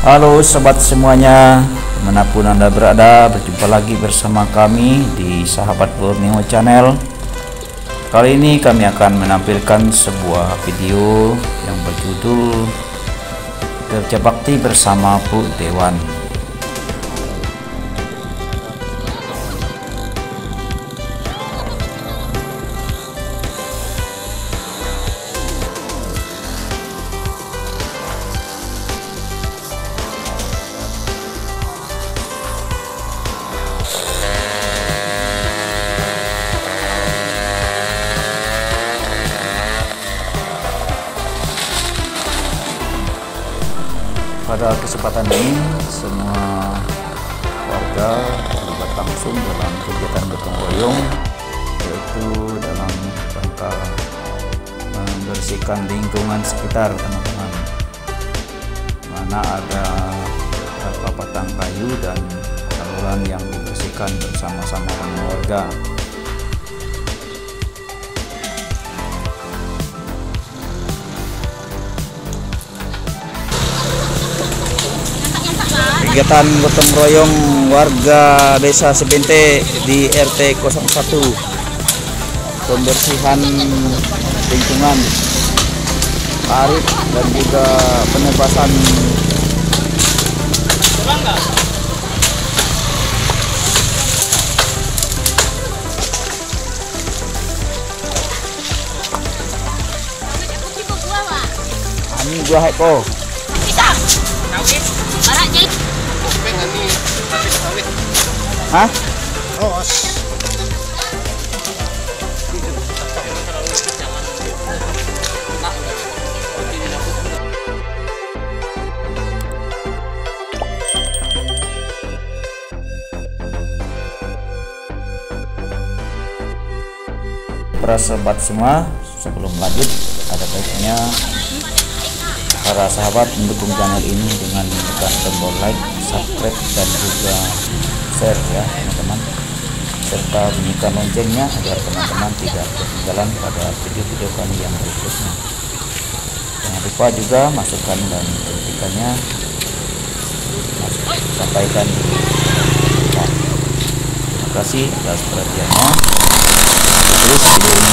Halo sobat semuanya, dimanapun Anda berada, berjumpa lagi bersama kami di Sahabat Borneo Channel. Kali ini kami akan menampilkan sebuah video yang berjudul Kerja Bakti bersama Bu Dewan. Pada kesempatan ini, semua warga terlibat langsung dalam kegiatan gotong royong, yaitu dalam rangka membersihkan lingkungan sekitar, teman-teman. Mana ada beberapa batang kayu dan tanaman yang dibersihkan bersama-sama dengan warga. Kegiatan gotong royong warga Desa Sebente di RT 01 pembersihan lingkungan, parit dan juga penebasan ini 2 ekor. Hah? Oh. Para sahabat semua, sebelum lanjut, ada baiknya para sahabat mendukung channel ini dengan menekan tombol like, subscribe, dan juga share ya teman-teman, serta bunyikan loncengnya agar teman-teman tidak ketinggalan pada video-video kami yang berikutnya. Jangan lupa juga masukkan dan kritikannya sampaikan di komentar. Terima kasih atas perhatiannya. Terus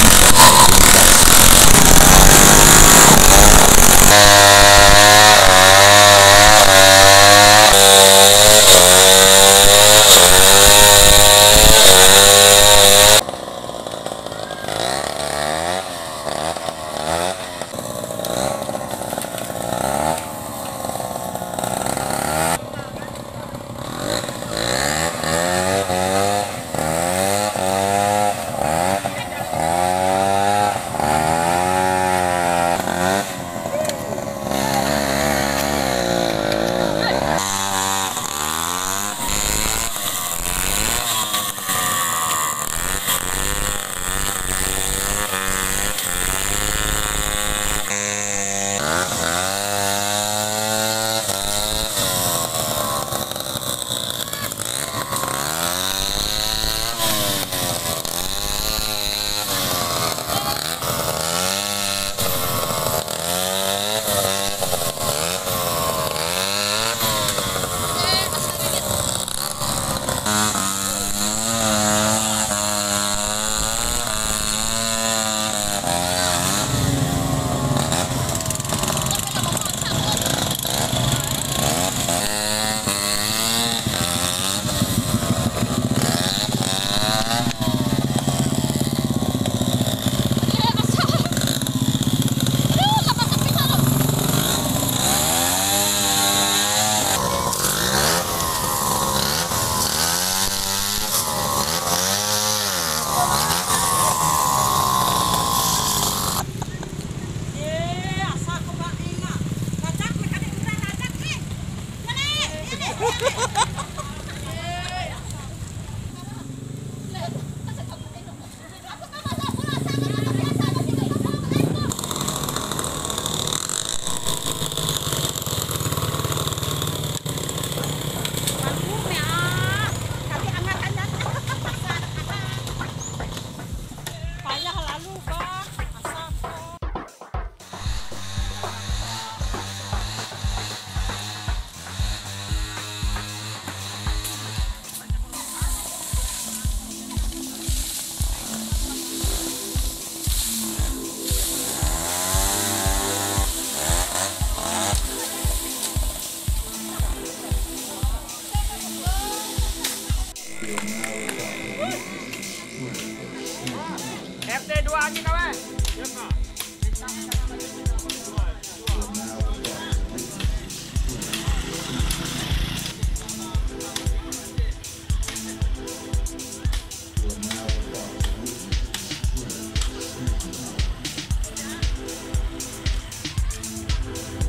RT2 angin awe.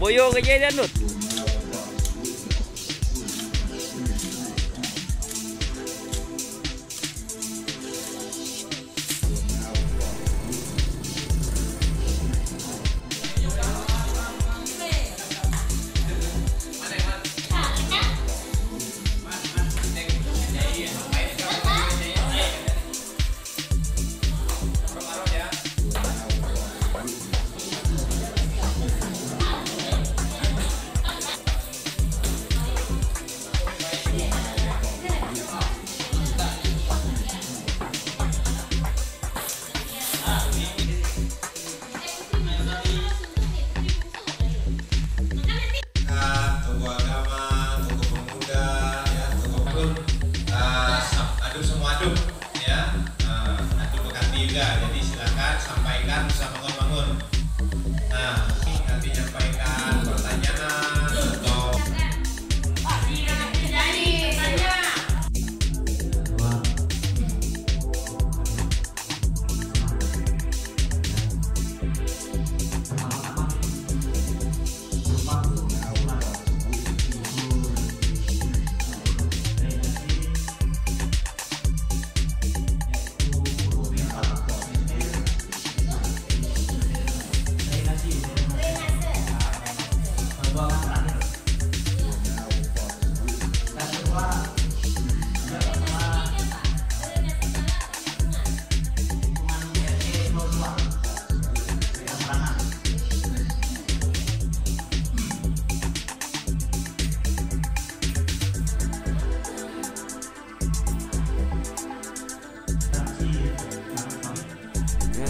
Boyo kejadian Nut.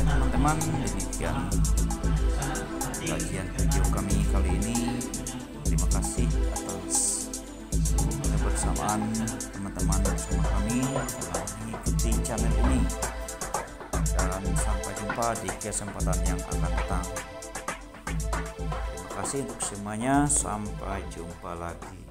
Teman-teman, demikian bagian video kami kali ini. Terima kasih atas kebersamaan teman-teman semua kami telah mengikuti channel ini, dan sampai jumpa di kesempatan yang akan datang. Terima kasih untuk semuanya, sampai jumpa lagi.